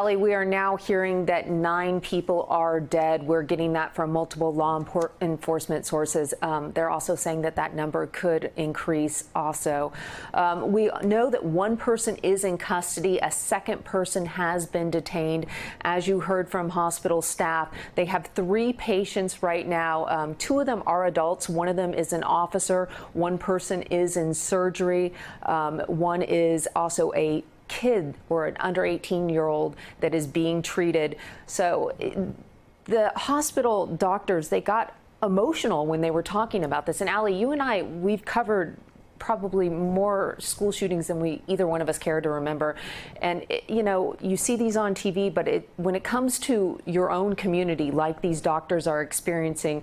Sally, we are now hearing that 9 people are dead. We're getting that from multiple law enforcement sources. They're also saying that that number could increase also. We know that 1 person is in custody. A 2nd person has been detained. As you heard from hospital staff, they have 3 patients right now. 2 of them are adults. 1 of them is an officer. 1 person is in surgery. 1 is also a kid or an under 18-year-old that is being treated. So the hospital doctors, they got emotional when they were talking about this. And Allie, you and I, we've covered probably more school shootings than either one of us care to remember. And you know, you see these on TV, but when it comes to your own community, like these doctors are experiencing,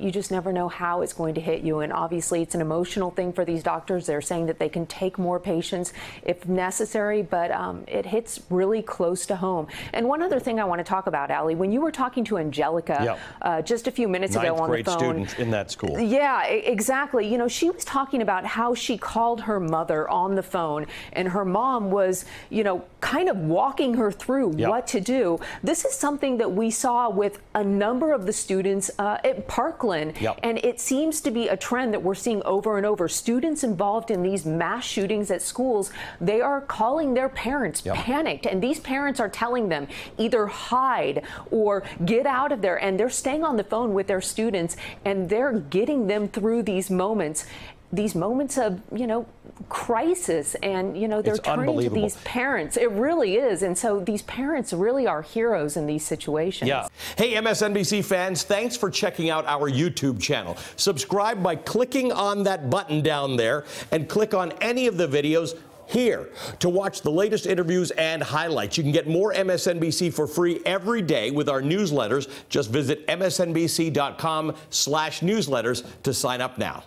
you just never know how it's going to hit you. And obviously it's an emotional thing for these doctors. They're saying that they can take more patients if necessary, but it hits really close to home. And one other thing I want to talk about, Allie, when you were talking to Angelica just a few minutes ago on the phone. 9th grade student in that school. Yeah, exactly. You know, she was talking about how she called her mother on the phone, and her mom was, you know, kind of walking her through what to do. This is something that we saw with a number of the students at Parkland, and it seems to be a trend that we're seeing over and over. Students involved in these mass shootings at schools, they are calling their parents panicked, and these parents are telling them either hide or get out of there, and they're staying on the phone with their students, and they're getting them through these moments. These moments of, you know, crisis, and, you know, they're turning to these parents. It really is. And so these parents really are heroes in these situations. Yeah. Hey, MSNBC fans, thanks for checking out our YouTube channel. Subscribe by clicking on that button down there and click on any of the videos here to watch the latest interviews and highlights. You can get more MSNBC for free every day with our newsletters. Just visit msnbc.com/newsletters to sign up now.